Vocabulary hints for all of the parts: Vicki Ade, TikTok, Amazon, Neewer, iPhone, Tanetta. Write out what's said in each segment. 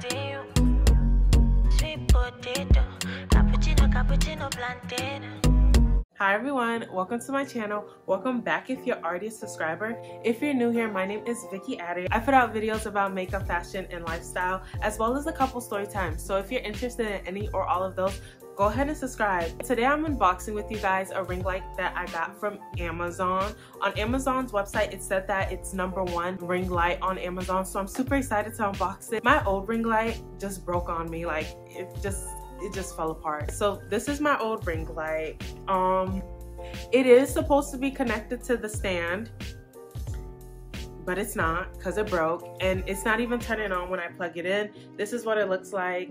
deal. Sweet potato, cappuccino, cappuccino, plantain. Hi everyone, welcome to my channel. Welcome back if you're already a subscriber. If you're new here, my name is Vicki Ade. I put out videos about makeup, fashion, and lifestyle, as well as a couple story times. So if you're interested in any or all of those, go ahead and subscribe. Today I'm unboxing with you guys a ring light that I got from Amazon. On Amazon's website, it said that it's #1 ring light on Amazon, so I'm super excited to unbox it. My old ring light just broke on me, like it just fell apart. So this is my old ring light. It is supposed to be connected to the stand, but it's not because it broke, and it's not even turning on when I plug it in. This is what it looks like.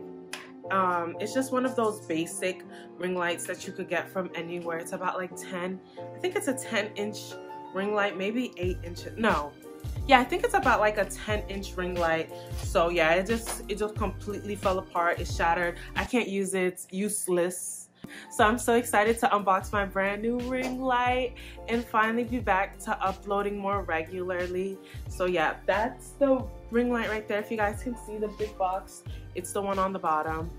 It's just one of those basic ring lights that you could get from anywhere. It's about like 10, I think it's a 10-inch ring light, maybe 8 inches. No, yeah, I think it's about like a 10-inch ring light. So yeah, it just completely fell apart. It shattered. I can't use it. It's useless. So I'm so excited to unbox my brand new ring light and finally be back to uploading more regularly. So yeah, that's the ring light right there. If you guys can see the big box, it's the one on the bottom.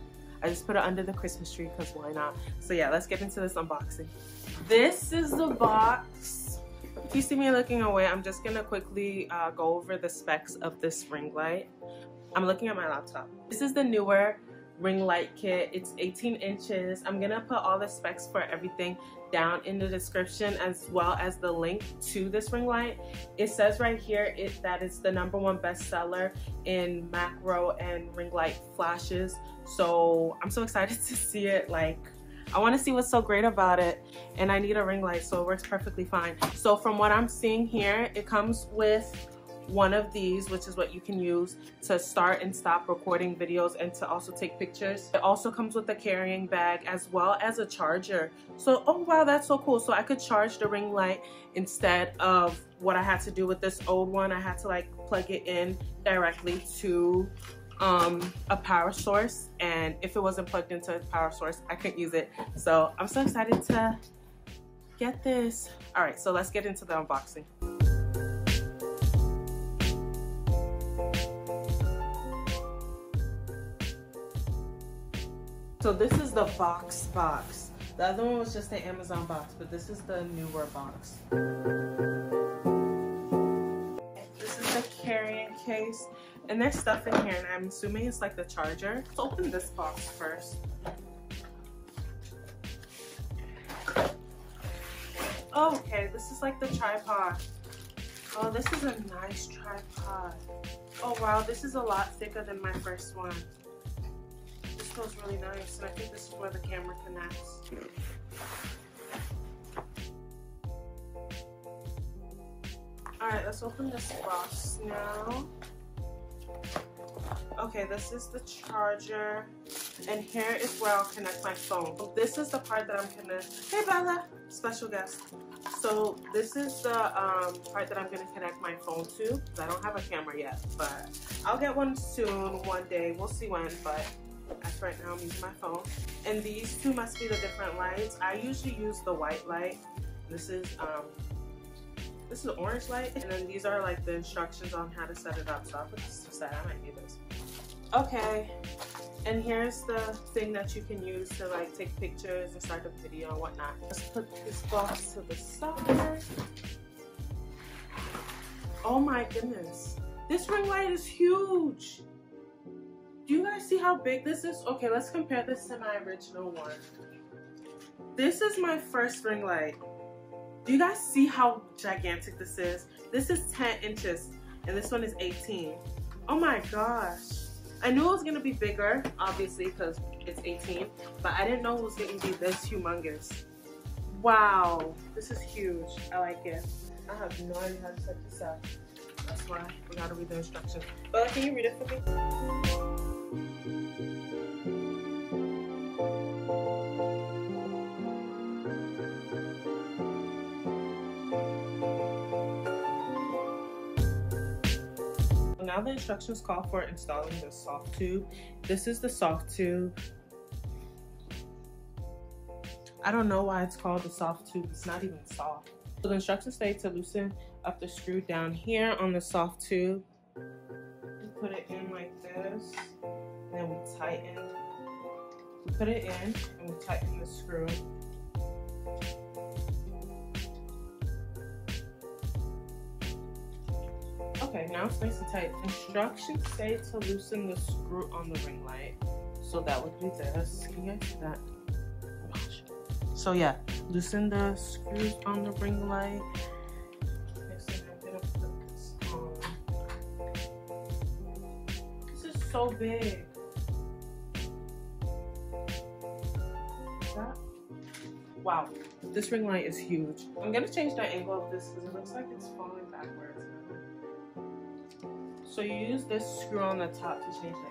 I just put it under the Christmas tree because why not? So yeah, let's get into this unboxing. This is the box. If you see me looking away, I'm just gonna quickly go over the specs of this ring light. I'm looking at my laptop. This is the Neewer ring light kit. It's 18 inches. I'm gonna put all the specs for everything down in the description, as well as the link to this ring light. It says right here that it's the #1 bestseller in macro and ring light flashes. So I'm so excited to see it. Like, I want to see what's so great about it, and I need a ring light, so it works perfectly fine. So from what I'm seeing here, it comes with one of these, which is what you can use to start and stop recording videos and to also take pictures. It also comes with a carrying bag as well as a charger. So, oh wow, that's so cool. So I could charge the ring light instead of what I had to do with this old one. I had to like plug it in directly to a power source, and if it wasn't plugged into a power source, I couldn't use it. So I'm so excited to get this. All right, so let's get into the unboxing. So this is the box. The other one was just the Amazon box, but this is the Neewer box. This is the carrying case. And there's stuff in here, and I'm assuming it's like the charger. Let's open this box first. Oh, okay, this is like the tripod. Oh, this is a nice tripod. Oh wow, this is a lot thicker than my first one. This feels really nice, and I think this is where the camera connects. All right, let's open this box now. Okay, this is the charger, and here is where I'll connect my phone. This is the part that I'm gonna, hey Bella, special guest. So this is the part that I'm gonna connect my phone to. I don't have a camera yet, but I'll get one soon, one day. We'll see when, but as right now, I'm using my phone. And these two must be the different lights. I usually use the white light. This is the orange light, and then these are like the instructions on how to set it up. So I'll put this to side. I might need this. Okay, and here's the thing that you can use to like take pictures and start a video and whatnot. Let's put this box to the side. Oh my goodness, this ring light is huge. Do you guys see how big this is? Okay, let's compare this to my original one. This is my first ring light. Do you guys see how gigantic this is? This is 10 inches, and this one is 18. Oh my gosh. I knew it was gonna be bigger, obviously, because it's 18, but I didn't know it was gonna be this humongous. Wow, this is huge. I like it. I have no idea how to set this up. That's why we gotta read the instructions. Bella, can you read it for me? Now the instructions call for installing the soft tube. This is the soft tube. I don't know why it's called the soft tube. It's not even soft. So the instructions say to loosen up the screw down here on the soft tube. Put it in like this. then we tightened. We put it in and we tightened the screw. Okay, now it's nice and tight. Instructions say to loosen the screw on the ring light. So that would be this. Can you guys see that? Oh gosh. So yeah, loosen the screws on the ring light. This is so big. That? Wow, this ring light is huge. I'm gonna change the angle of this because it looks like it's falling backwards. So you use this screw on the top to change the angle.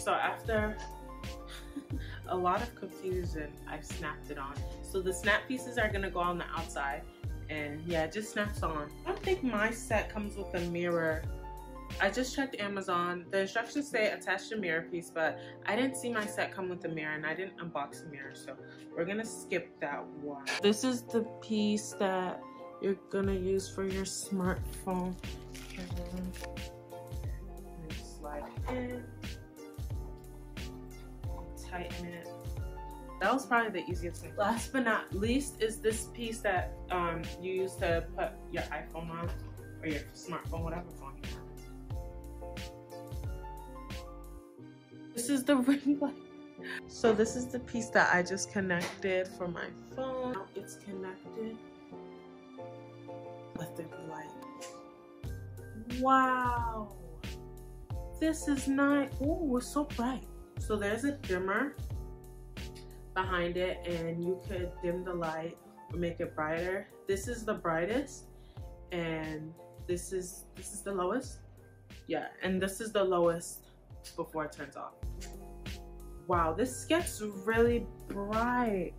So after a lot of confusion, I've snapped it on. So the snap pieces are gonna go on the outside, and yeah, it just snaps on. I don't think my set comes with a mirror. I just checked Amazon. The instructions say attach the mirror piece, but I didn't see my set come with a mirror and I didn't unbox the mirror, so we're gonna skip that one. This is the piece that you're gonna use for your smartphone. And slide in. Tighten it. That was probably the easiest thing. Last but not least is this piece that you use to put your iPhone on, or your smartphone, whatever phone you have. This is the ring light. So this is the piece that I just connected for my phone. Now it's connected. Let there be light. Wow. This is nice. Ooh, it's so bright. So there's a dimmer behind it, and you could dim the light or make it brighter. This is the brightest, and this is the lowest. Yeah, and this is the lowest before it turns off. Wow, this gets really bright.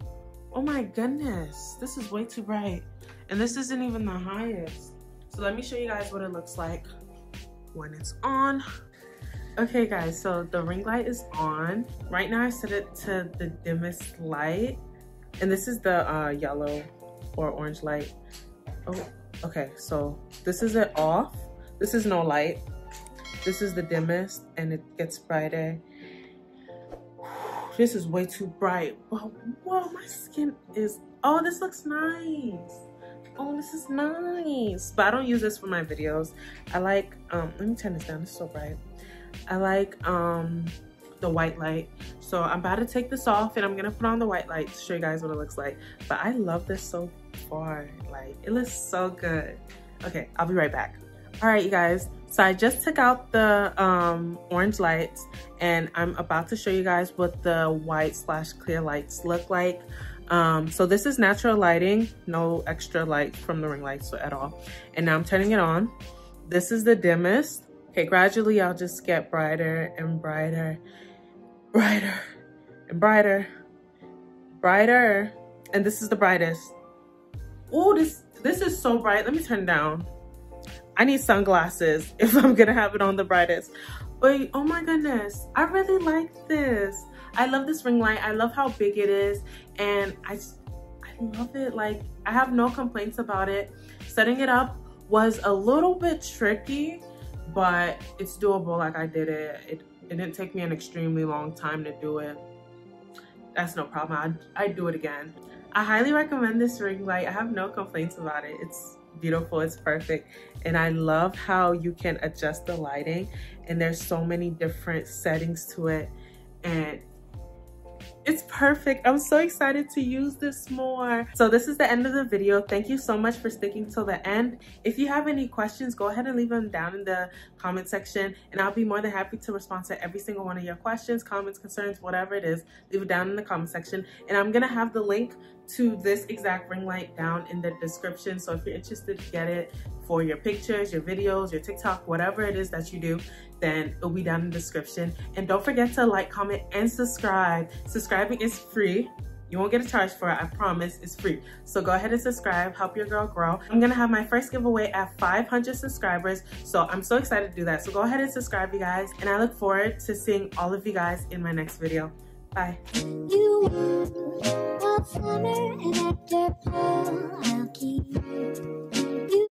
Oh my goodness, this is way too bright. And this isn't even the highest. So let me show you guys what it looks like when it's on. Okay guys, so the ring light is on. Right now I set it to the dimmest light, and this is the yellow or orange light. Oh, okay, so this is it off. This is no light. This is the dimmest, and it gets brighter. This is way too bright. Whoa, my skin is, oh, this looks nice. Oh, this is nice. But I don't use this for my videos. I like, let me turn this down, it's so bright. I like the white light. So I'm about to take this off and I'm gonna put on the white light to show you guys what it looks like. But I love this so far, like it looks so good. Okay, I'll be right back. All right, you guys, so I just took out the orange lights and I'm about to show you guys what the white slash clear lights look like. So this is natural lighting, no extra light from the ring lights at all. And now I'm turning it on. This is the dimmest. Okay, gradually I'll just get brighter and brighter, brighter and brighter, brighter. And this is the brightest. Oh, this is so bright. Let me turn it down. I need sunglasses if I'm gonna have it on the brightest. But oh my goodness, I really like this. I love this ring light. I love how big it is, and I love it. Like, I have no complaints about it. Setting it up was a little bit tricky, but it's doable. Like, I did it didn't take me an extremely long time to do it. That's no problem. I'd do it again. I highly recommend this ring light. I have no complaints about it. It's beautiful, it's perfect, and I love how you can adjust the lighting, and there's so many different settings to it, and it's perfect. I'm so excited to use this more. So this is the end of the video. Thank you so much for sticking till the end. If you have any questions, go ahead and leave them down in the comment section, and I'll be more than happy to respond to every single one of your questions, comments, concerns, whatever it is. Leave it down in the comment section, and I'm gonna have the link to this exact ring light down in the description. So if you're interested to get it for your pictures, your videos, your TikTok, whatever it is that you do, then it'll be down in the description. And don't forget to like, comment, and subscribe. Subscribing is free. You won't get a charge for it, I promise, it's free. So go ahead and subscribe, help your girl grow. I'm gonna have my first giveaway at 500 subscribers, so I'm so excited to do that. So go ahead and subscribe, you guys, and I look forward to seeing all of you guys in my next video. Bye. You were summer and after fall, I'll keep you.